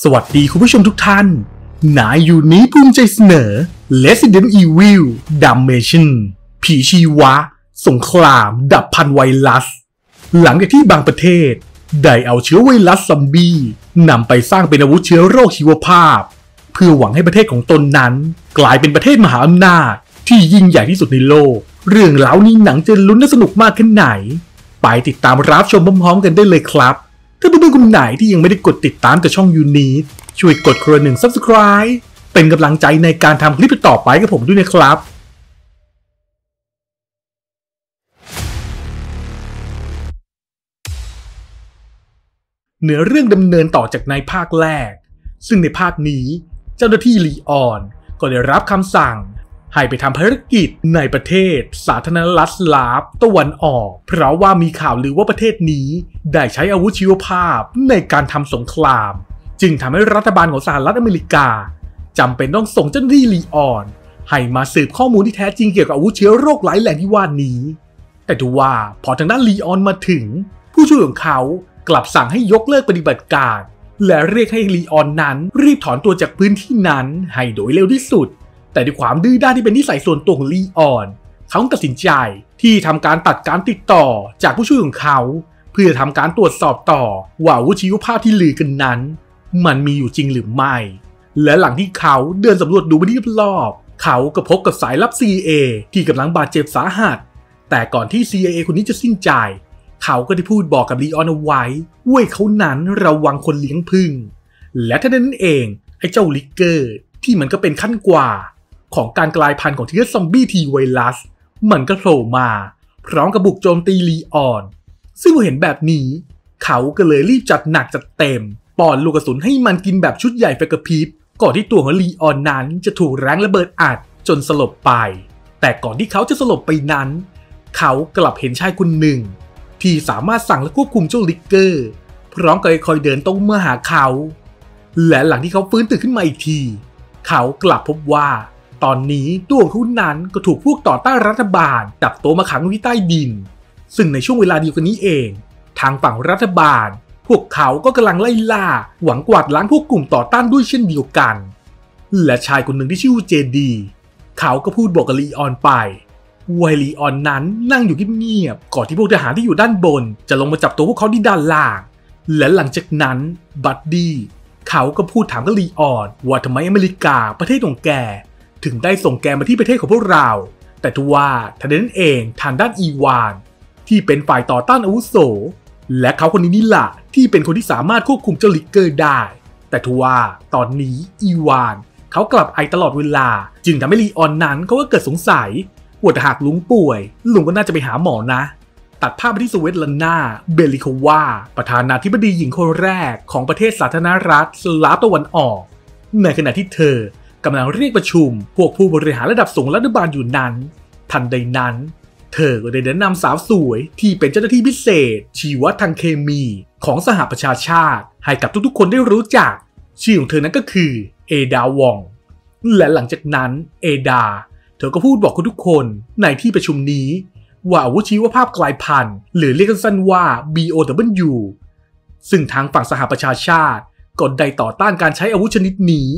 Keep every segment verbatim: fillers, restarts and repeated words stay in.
สวัสดีคุณผู้ชมทุกท่านนายอยู่นี้ภูมิใจเสนอ Resident Evil Damnation ผีชีวะสงครามดับพันไวรัสหลังจากที่บางประเทศได้เอาเชื้อไวรัสซอมบี้นำไปสร้างเป็นอาวุธเชื้อโรคชีวภาพเพื่อหวังให้ประเทศของตนนั้นกลายเป็นประเทศมหาอำนาจที่ยิ่งใหญ่ที่สุดในโลกเรื่องราวนี้หนังจะลุ้นและสนุกมากแค่ไหนไปติดตามรับชมพร้อมๆกันได้เลยครับถ้าเพื่อนๆกลุ่มไหนที่ยังไม่ได้กดติดตามแต่ช่องยูนิตช่วยกดคนละหนึ่ง ซับสไครบ์ เป็นกำลังใจในการทำคลิปต่อไปกับผมด้วยนะครับเนื้อเรื่องดำเนินต่อจากในภาคแรกซึ่งในภาคนี้เจ้าหน้าที่ลีออนก็ได้รับคำสั่งให้ไปทำภารกิจในประเทศสาธารณรัฐลาฟตะวันออกเพราะว่ามีข่าวลือว่าประเทศนี้ได้ใช้อาวุธชีวภาพในการทำสงครามจึงทำให้รัฐบาลของสหรัฐอเมริกาจำเป็นต้องส่งเจ้าหน้าที่ลีออนให้มาสืบข้อมูลที่แท้จริงเกี่ยวกับอาวุธเชื้อโรคร้ายแรงที่ว่านี้แต่ดูว่าพอทางด้านลีออนมาถึงผู้ช่วยของเขากลับสั่งให้ยกเลิกปฏิบัติการและเรียกให้ลีออนนั้นรีบถอนตัวจากพื้นที่นั้นให้โดยเร็วที่สุดแต่ด้วยความดื้อด้านที่เป็นนิสัยส่วนตัวของลีออนเขาตัดสินใจที่ทำการตัดการติดต่อจากผู้ช่วยของเขาเพื่อทำการตรวจสอบต่อว่าอาวุธชีวภาพที่ลือกันนั้นมันมีอยู่จริงหรือไม่และหลังที่เขาเดินสำรวจดูบริเวณรอบเขาก็พบกับสายลับ ซี ไอ เอ ที่กำลังบาดเจ็บสาหัสแต่ก่อนที่ ซี ไอ เอ คนนี้จะสิ้นใจเขาก็ได้พูดบอกกับลีออนเอาไว้ว่าเขานั้นระวังคนเลี้ยงผึ้งและท่านนั้นเองไอ้เจ้าลิกเกอร์ที่มันก็เป็นขั้นกว่าของการกลายพันธุ์ของเชื้อซอมบี้ทีไวรัสมันก็โผล่มาพร้อมกับบุกโจมตีลีออนซึ่งเห็นแบบนี้เขาก็เลยรีบจัดหนักจัดเต็มป้อนลูกกระสุนให้มันกินแบบชุดใหญ่ไฟกระพริบก่อนที่ตัวของลีออนนั้นจะถูกแรงระเบิดอัดจนสลบไปแต่ก่อนที่เขาจะสลบไปนั้นเขากลับเห็นชายคนหนึ่งที่สามารถสั่งและควบคุมเจ้าลิกเกอร์พร้อมกับคอยเดินตรงมาหาเขาและหลังที่เขาฟื้นตื่นขึ้นมาอีกทีเขากลับพบว่าตอนนี้ตัวของเขานั้นก็ถูกพวกต่อต้านรัฐบาลจับตัวมาขังไว้ใต้ดินซึ่งในช่วงเวลาเดียวกันนี้เองทางฝั่งรัฐบาลพวกเขาก็กำลังไล่ล่าหวังกวาดล้างพวกกลุ่มต่อต้านด้วยเช่นเดียวกันและชายคนหนึ่งที่ชื่อเจดีเขาก็พูดบอกกับลีออนไปว่าลีออนนั้นนั่งอยู่เงียบๆก่อนที่พวกทหารที่อยู่ด้านบนจะลงมาจับตัวพวกเขาที่ด้านล่างและหลังจากนั้นบัดดี้เขาก็พูดถามกับลีออนว่าทำไมอเมริกาประเทศของแกถึงได้ส่งแกมาที่ประเทศของพวกเราแต่ทว่าทางด้านเองทางด้านอีวานที่เป็นฝ่ายต่อต้านอาวุโสและเขาคนนี้นี่แหละที่เป็นคนที่สามารถควบคุมเจ้าลิกเกอร์ได้แต่ทว่าตอนนี้อีวานเขากลับไอตลอดเวลาจึงทำให้ลีออนนั้นเขาก็เกิดสงสัยว่าหากลุงป่วยลุงก็น่าจะไปหาหมอนะตัดภาพไปที่สเวตลาน่าเบลิโควาประธานาธิบดีหญิงคนแรกของประเทศสาธารณรัฐสลาฟตะวันออกในขณะที่เธอกำลังเรียกประชุมพวกผู้บริหารระดับสูงรัฐบาลอยู่นั้นทันใดนั้นเธอก็ได้แนะนำสาวสวยที่เป็นเจ้าหน้าที่พิเศษชีวะทางเคมีของสหประชาชาติให้กับทุกๆคนได้รู้จักชื่อของเธอนั้นก็คือเอดาวองและหลังจากนั้นเอดาเธอก็พูดบอกทุกคนในที่ประชุมนี้ว่าอาวุธชีวภาพกลายพันธุ์หรือเรียกสั้นๆว่า บี โอ ดับเบิลยู ซึ่งทางฝั่งสหประชาชาติก็ได้ต่อต้านการใช้อาวุธชนิดนี้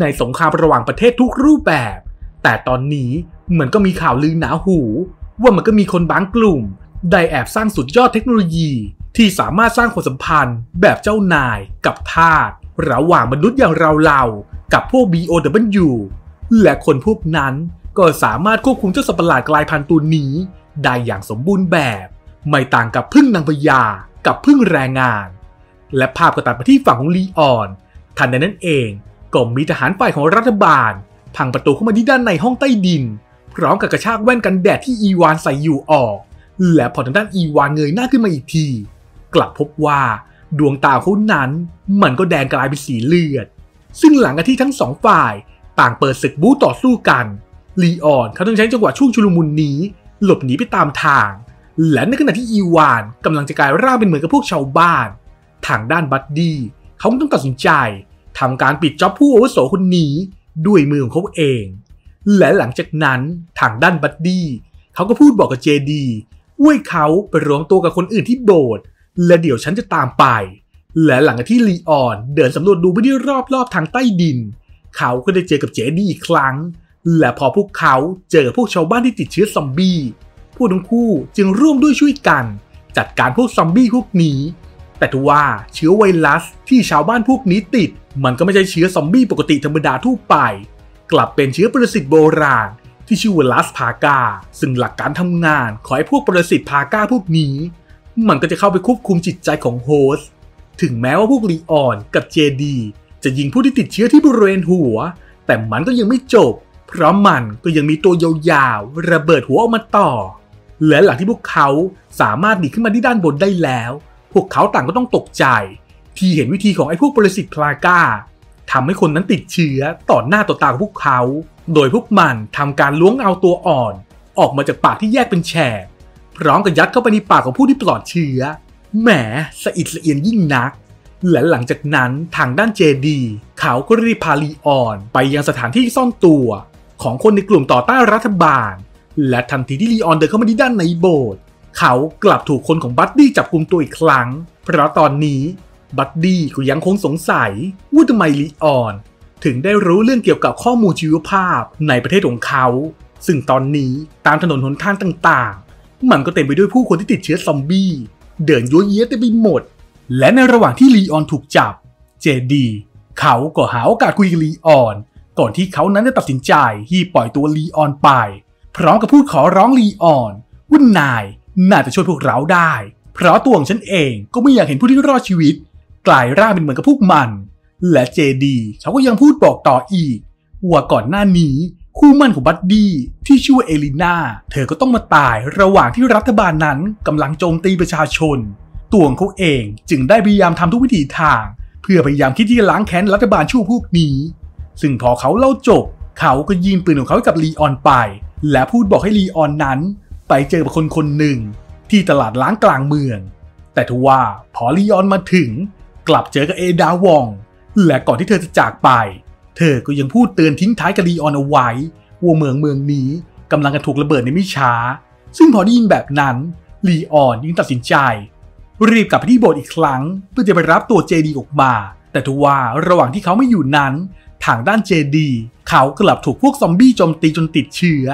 ในสงครามระหว่างประเทศทุกรูปแบบแต่ตอนนี้เหมือนก็มีข่าวลือหนาหูว่ามันก็มีคนบางกลุ่มได้แอบสร้างสุดยอดเทคโนโลยีที่สามารถสร้างความสัมพันธ์แบบเจ้านายกับทาสระหว่างมนุษย์อย่างเราๆกับพวก บี โอ ดับเบิลยู และคนพวกนั้นก็สามารถควบคุมเจ้าสัตว์ประหลาดกลายพันธุ์ตัวนี้ได้อย่างสมบูรณ์แบบไม่ต่างกับผึ้งนางพญากับผึ้งแรงงานและภาพก็ตัดมาที่ฝั่งของลีออนทันใดนั้นเองก็มีทหารฝ่ายของรัฐบาลพังประตูเข้ามาที่ด้านในห้องใต้ดินพร้อมกับกระชากแว่นกันแดดที่อีวานใส่อยู่ออกและพอทางด้านอีวานเงยหน้าขึ้นมาอีกทีกลับพบว่าดวงตาเขานั้นมันก็แดงกลายเป็นสีเลือดซึ่งหลังจากที่ทั้งสองฝ่ายต่างเปิดศึกบู๊ต่อสู้กันลีออนเขาต้องใช้จังหวะช่วงชุลมุนนี้หลบหนีไปตามทางและในขณะที่อีวานกำลังจะกลายร่างเป็นเหมือนกับพวกชาวบ้านทางด้านบัดดี้เขาต้องตัดสินใจทำการปิดจ็อบผู้อาวุโสคนนี้ด้วยมือของเขาเองและหลังจากนั้นทางด้านบัดดี้เขาก็พูดบอกกับเจดีว่าเขาไปรวมตัวกับคนอื่นที่โบสถ์และเดี๋ยวฉันจะตามไป และหลังที่ลีออนเดินสำรวจดูพื้นที่รอบๆทางใต้ดินเขาก็ได้เจอกับเจดี้อีกครั้งและพอพวกเขาเจอพวกชาวบ้านที่ติดเชื้อซอมบี้พวกทั้งคู่จึงร่วมด้วยช่วยกันจัดการพวกซอมบี้พวกนี้แต่ทว่าเชื้อไวรัสที่ชาวบ้านพวกนี้ติดมันก็ไม่ใช่เชื้อซอมบี้ปกติธรรมดาทั่วไปกลับเป็นเชื้อปรสิตโบราณที่ชื่อไวรัสพากาซึ่งหลักการทำงานของไอ้พวกปรสิตพากาพวกนี้มันก็จะเข้าไปควบคุมจิตใจของโฮสต์ถึงแม้ว่าพวกลีออนกับเจดีจะยิงผู้ที่ติดเชื้อที่บริเวณหัวแต่มันก็ยังไม่จบเพราะมันก็ยังมีตัวยาวๆระเบิดหัวออกมาต่อและหลังที่พวกเขาสามารถหนีขึ้นมาที่ด้านบนได้แล้วพวกเขาต่างก็ต้องตกใจที่เห็นวิธีของไอ้พวกปรสิตพากาทำให้คนนั้นติดเชื้อต่อหน้าต่อตาของพวกเขาโดยพวกมันทำการล้วงเอาตัวอ่อนออกมาจากปากที่แยกเป็นแฉกพร้อมกับยัดเข้าไปในปากของผู้ที่ปลอดเชื้อแหมสะอิดสะเอียนยิ่งนักและหลังจากนั้นทางด้านเจดีเขาก็รีบพาลีออนไปยังสถานที่ซ่อนตัวของคนในกลุ่มต่อต้านรัฐบาลและทันทีที่ลีออนเดินเข้ามาที่ด้านในโบสถ์เขากลับถูกคนของบัดดี้จับกุมตัวอีกครั้งเพราะตอนนี้บัดดี้ก็ยังคงสงสัยว่าทำไมลีออนถึงได้รู้เรื่องเกี่ยวกับข้อมูลชีวภาพในประเทศของเขาซึ่งตอนนี้ตามถนนหนทางต่างๆมันก็เต็มไปด้วยผู้คนที่ติดเชื้อซอมบี้เดินยั่วเย้ยเต็มไปหมดและในระหว่างที่ลีออนถูกจับเจดีเขาก็หาโอกาสคุยกับลีออนก่อนที่เขานั้นจะตัดสินใจที่ปล่อยตัวลีออนไปพร้อมกับพูดขอร้องลีออนว่านายน่าจะช่วยพวกเราได้เพราะตัวของฉันเองก็ไม่อยากเห็นผู้ที่รอดชีวิตกลายร่างเป็นเหมือนกับพวกมันและเจดีเขาก็ยังพูดบอกต่ออีกว่าก่อนหน้านี้คู่มั่นของบัดดี้ที่ชื่อว่าเอลิน่าเธอก็ต้องมาตายระหว่างที่รัฐบาลนั้นกำลังโจมตีประชาชนตัวของเขาเองจึงได้พยายามทำทุกวิถีทางเพื่อพยายามคิดที่จะล้างแค้นรัฐบาลชั่วพวกนี้ซึ่งพอเขาเล่าจบเขาก็ยื่นปืนของเขาให้กับลีออนไปและพูดบอกให้ลีออนนั้นไปเจอกับคนคนหนึ่งที่ตลาดล้างกลางเมืองแต่ทว่าพอลีออนมาถึงกลับเจอกับเอดาวองและก่อนที่เธอจะจากไปเธอก็ยังพูดเตือนทิ้งท้ายกับลีออนเอาไว้ว่าเมืองเมืองนี้กำลังจะถูกระเบิดในไม่ช้าซึ่งพอได้ยินแบบนั้นลีออนยิ่งตัดสินใจรีบกลับไปที่โบสถ์อีกครั้งเพื่อจะไปรับตัวเจดีออกมาแต่ทว่าระหว่างที่เขาไม่อยู่นั้นทางด้านเจดีเขากลับถูกพวกซอมบี้โจมตีจนติดเชื้อ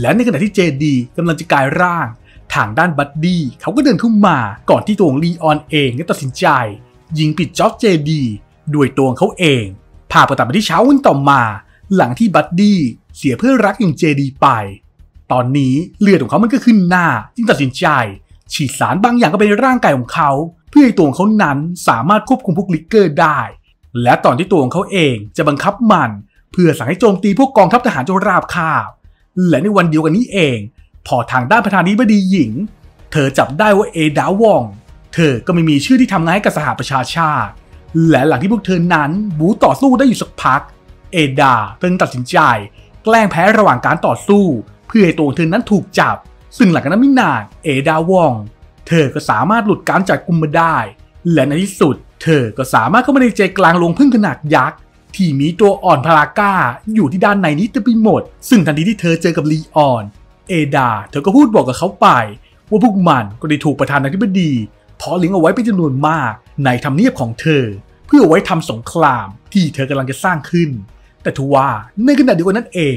และในขณะที่เจดีกำลังจะกลายร่างทางด้านบัดดี้เขาก็เดินเข้ามาก่อนที่ตัวของลีออนเองจะตัดสินใจยิงปิดจ็อบเจดีด้วยตัวของเขาเองภาพก็ตัดไปที่เช้าวันต่อมาหลังที่บัดดี้เสียเพื่อนรักอย่างเจดีไปตอนนี้เลือดของเขามันก็ขึ้นหน้าจึงตัดสินใจฉีดสารบางอย่างเข้าไปในร่างกายของเขาเพื่อให้ตัวของเขานั้นสามารถควบคุมพวกลิกเกอร์ได้และตอนที่ตัวของเขาเองจะบังคับมันเพื่อสั่งให้โจมตีพวกกองทัพทหารจนราบคาบและในวันเดียวกันนี้เองพอทางด้านประธานาธิบดีหญิงเธอจับได้ว่าเอดาวองเธอก็ไม่มีชื่อที่ทำงานกับสหประชาชาติและหลังที่พวกเธอนั้นบู๊ต่อสู้ได้อยู่สักพักเอดาเพิ่งตัดสินใจแกล้งแพ้ระหว่างการต่อสู้เพื่อให้ตัวเธอนั้นถูกจับซึ่งหลังจากนั้นไม่นานเอดาวองเธอก็สามารถหลุดการจับกุมมาได้และในที่สุดเธอก็สามารถเข้ามาในใจกลางโรงผึ้งขนาดยักษ์ที่มีตัวอ่อนพารากาอยู่ที่ด้านในนี้เต็มไปหมดซึ่งทันทีที่เธอเจอกับลีออนเอดาเธอก็พูดบอกกับเขาไปว่าพวกมันก็ได้ถูกประธานาธิบดีเพาะเลี้ยงเอาไว้เป็นจำนวนมากในทำเนียบของเธอเพื่อไว้ทำสงครามที่เธอกำลังจะสร้างขึ้นแต่ทว่าในขณะเดียวกันนั้นเอง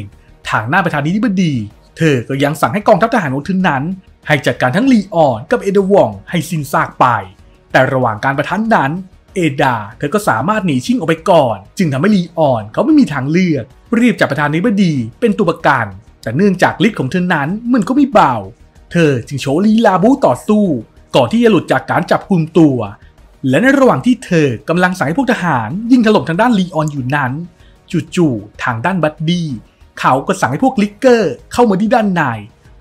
ทางหน้าประธานาธิบดีเธอก็ยังสั่งให้กองทัพทหารของเธอนั้นให้จัดการทั้งลีออนกับเอดาวองให้สิ้นซากไปแต่ระหว่างการประทันนั้นเอดาเธอก็สามารถหนีชิ่งออกไปก่อนจึงทำให้ลีออนเขาไม่มีทางเลือกรีบจับประธานาธิบดีเป็นตัวประกันแต่เนื่องจากฤทธิ์ของเธอนั้นมันก็ไม่เบาเธอจึงโชว์ลีลาบูต่อสู้ก่อนที่จะหลุดจากการจับกุมตัวและในระหว่างที่เธอกำลังสั่งให้พวกทหารยิงถล่มทางด้านลีออนอยู่นั้นจู่ๆทางด้านบัดดี้เขาก็สั่งให้พวกลิกเกอร์เข้ามาที่ด้านใน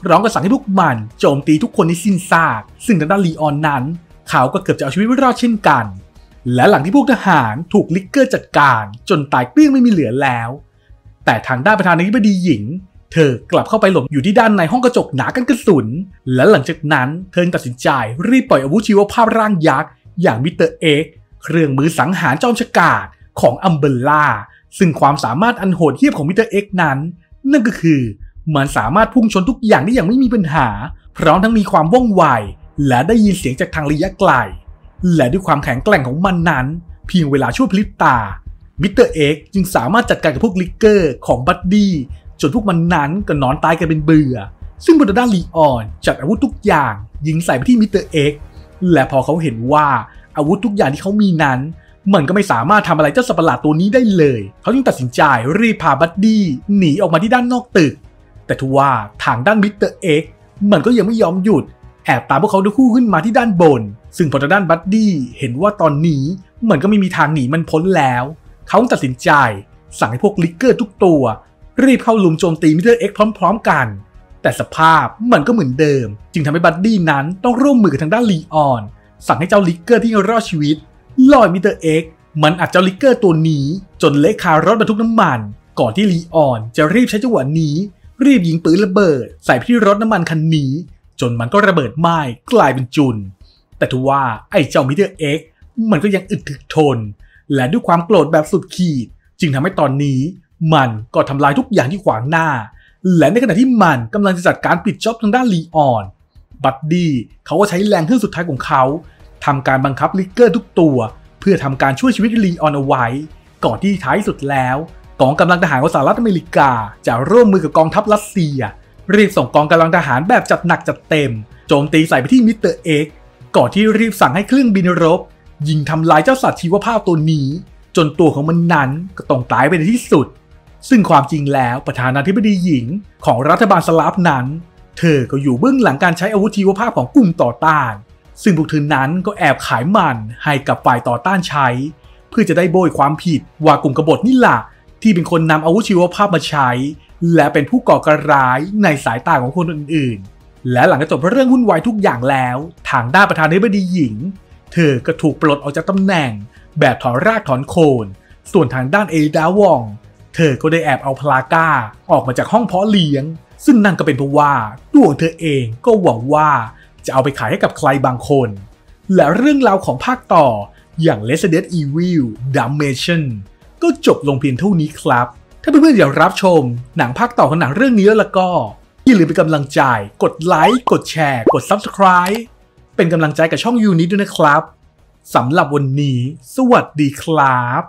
ร้องก็สั่งให้พวกมันโจมตีทุกคนให้สิ้นซากซึ่งทางด้านลีออนนั้นเขาก็เกือบจะเอาชีวิตไม่รอดเช่นกันและหลังที่พวกทหารถูกลิกเกอร์จัดการจนตายเกลี้ยงไม่มีเหลือแล้วแต่ทางด้านประธานาธิบดีหญิงเธอกลับเข้าไปหลบอยู่ที่ด้านในห้องกระจกหนากันกระสุนและหลังจากนั้นเธอตัดสินใจรีบปล่อยอาวุธชีวภาพร่างยักษ์อย่างมิสเตอร์เอ็กซ์เครื่องมือสังหารจอมฉกาจของอัมเบรล่าซึ่งความสามารถอันโหดเหี้ยมของมิสเตอร์เอ็กซ์นั้นนั่นก็คือมันสามารถพุ่งชนทุกอย่างได้อย่างไม่มีปัญหาพร้อมทั้งมีความว่องไวและได้ยินเสียงจากทางระยะไกล และด้วยความแข็งแกร่งของมันนั้นเพียงเวลาชั่วพริบตามิสเตอร์เอ็กซ์จึงสามารถจัดการกับพวกลิกเกอร์ของบัดดี้จนพวกมันนั้นก็นอนตายกันเป็นเบื่อซึ่งบนด้านลีออนจับอาวุธทุกอย่างยิงใส่ไปที่มิสเตอร์เอ็กซ์และพอเขาเห็นว่าอาวุธทุกอย่างที่เขามีนั้นมันก็ไม่สามารถทำอะไรเจ้าสัตว์ประหลาดตัวนี้ได้เลยเขาจึงตัดสินใจรีบพาบัดดี้หนีออกมาที่ด้านนอกตึกแต่ทว่าทางด้านมิสเตอร์เอ็กซ์มันก็ยังไม่ยอมหยุดแอบตามพวกเขาด้วยคู่ขึ้นมาที่ด้านบนซึ่งพอด้านบัดดี้เห็นว่าตอนนี้มันก็ไม่มีทางหนีมันพ้นแล้วเขาตัดสินใจสั่งให้พวกลิกเกอร์ทุกตัวรีบเข้าลุมโจมตีมิสเตอร์เอ็กซ์พร้อมๆกันแต่สภาพมันก็เหมือนเดิมจึงทำให้บัดดี้นั้นต้องร่วมมือกับทางด้านลีออนสั่งให้เจ้าลิกเกอร์ที่รอดชีวิตลอยมิสเตอร์เอ็กซ์มันอัดเจ้าลิกเกอร์ตัวนี้จนเละคารถบรรทุกน้ำมันก่อนที่ลีออนจะรีบใช้จังหวะนี้รีบยิงปืนระเบิดใส่ที่รถน้ำมันคันนี้จนมันก็ระเบิดไหม้กลายเป็นจุนแต่ทว่าไอ้เจ้ามิสเตอร์เอ็กซ์มันก็ยังอึดถึกทนและด้วยความโกรธแบบสุดขีดจึงทำให้ตอนนี้มันก็ทำลายทุกอย่างที่ขวางหน้าและในขณะที่มันกำลังจะจัดการปิดจ็อบทางด้านลีออนบัดดี้เขาก็ใช้แรงเครื่องสุดท้ายของเขาทำการบังคับลิกเกอร์ทุกตัวเพื่อทำการช่วยชีวิตลีออนเอาไว้ก่อนที่ท้ายสุดแล้วกองกำลังทหารของสหรัฐอเมริกาจะร่วมมือกับกองทัพรัสเซียรีบส่งกองกำลังทหารแบบจัดหนักจัดเต็มโจมตีใส่ไปที่มิสเตอร์เอ็กซ์ก่อนที่รีบสั่งให้เครื่องบินรบยิงทำลายเจ้าสัตว์ชีวภาพตัวนี้จนตัวของมันนั้นก็ต้องตายไปในที่สุดซึ่งความจริงแล้วประธานาธิบดีหญิงของรัฐบาลสลาฟนั้นเธอก็อยู่เบื้องหลังการใช้อาวุธชีวภาพของกลุ่มต่อต้านซึ่งพวกเธอนั้นก็แอบขายมันให้กับฝ่ายต่อต้านใช้เพื่อจะได้โบยความผิดว่ากลุ่มกบฏนี่แหละที่เป็นคนนำอาวุธชีวภาพมาใช้และเป็นผู้ก่อการร้ายในสายตาของคนอื่นๆและหลังจากจบเรื่องวุ่นวายทุกอย่างแล้วทางด้านประธานาธิบดีหญิงเธอก็ถูกปลดออกจากตำแหน่งแบบถอนรากถอนโคนส่วนทางด้านเอลิดาวองเธอก็ได้แอบเอาพลาก้าออกมาจากห้องเพาะเลี้ยงซึ่งนั่นก็เป็นเพราะว่าตัวของเธอเองก็หวังว่าจะเอาไปขายให้กับใครบางคนและเรื่องราวของภาคต่ออย่าง Resident Evil Damnation ก็จบลงเพียงเท่านี้ครับถ้าเพื่อนๆอยากรับชมหนังภาคต่อของหนังเรื่องนี้แล้วก็อย่าลืมเป็นกำลังใจกดไลค์กดแชร์กด ซับสไครบ์ เป็นกำลังใจกับช่องยูนิตด้วยนะครับสำหรับวันนี้สวัสดีครับ